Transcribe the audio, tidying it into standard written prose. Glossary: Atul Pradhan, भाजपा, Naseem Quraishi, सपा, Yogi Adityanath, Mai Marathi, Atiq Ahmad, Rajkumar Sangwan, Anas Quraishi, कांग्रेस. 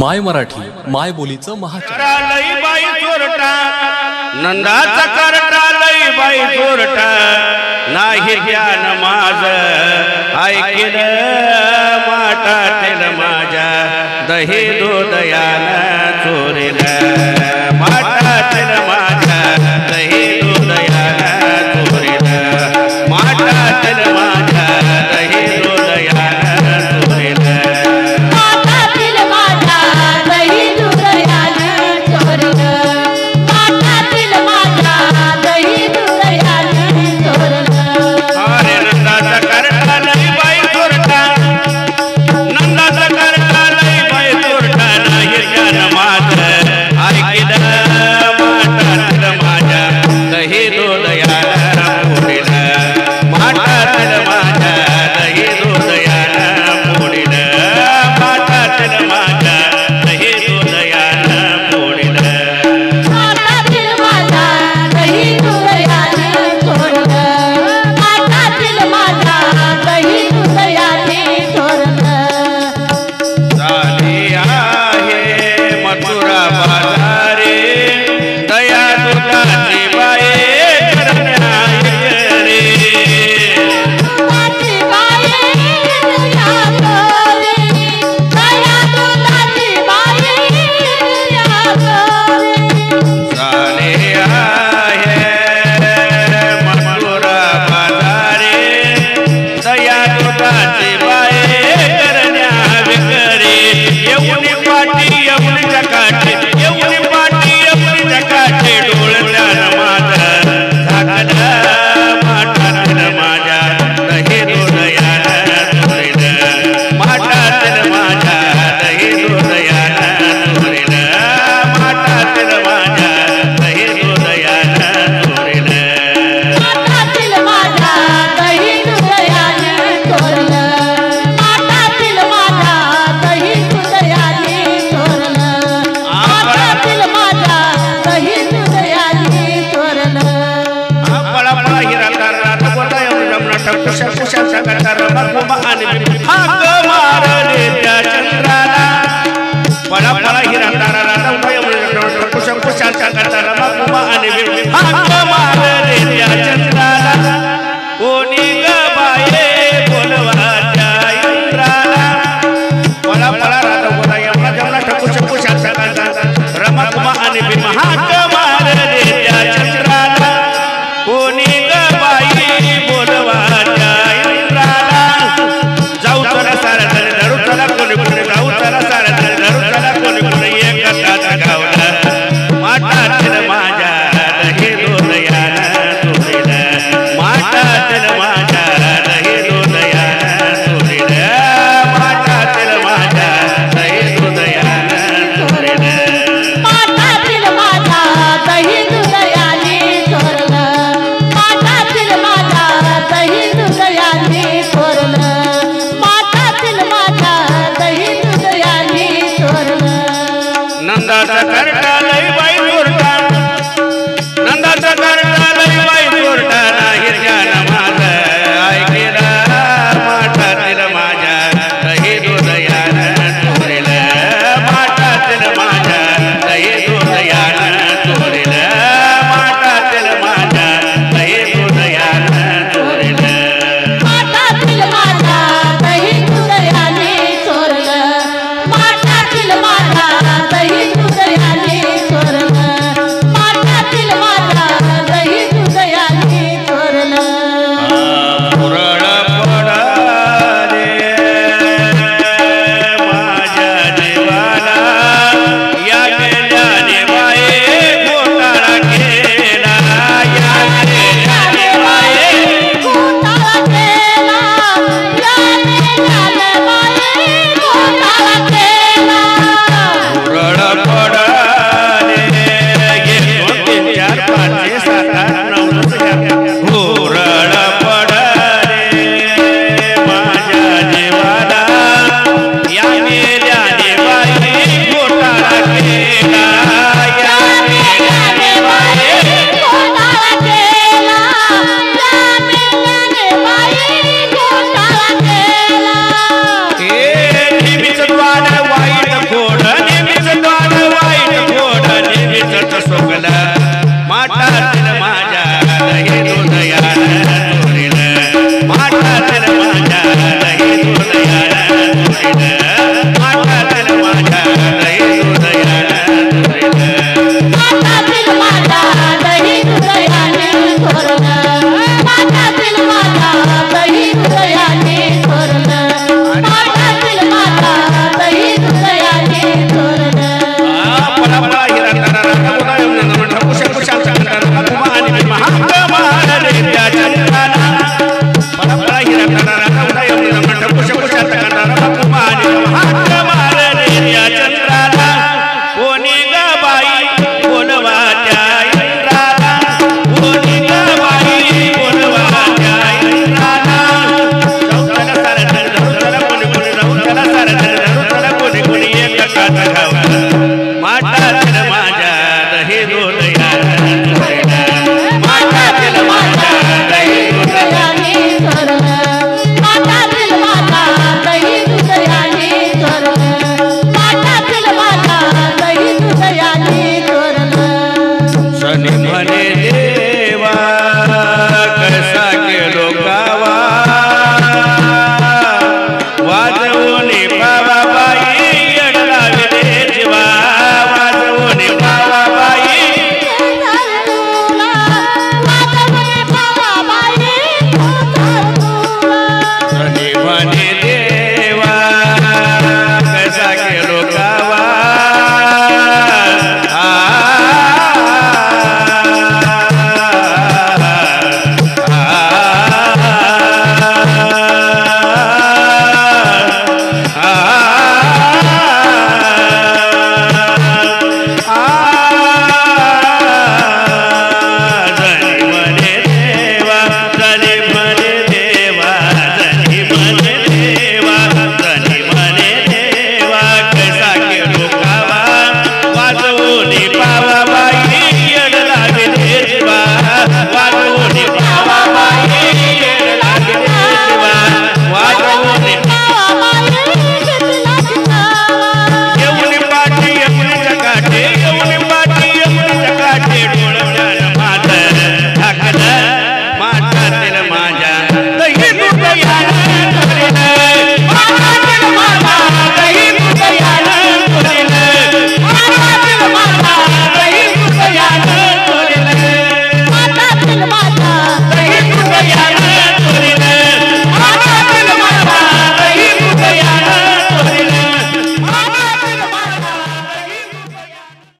My Marathi माय बोलीचं महात्मा राघव।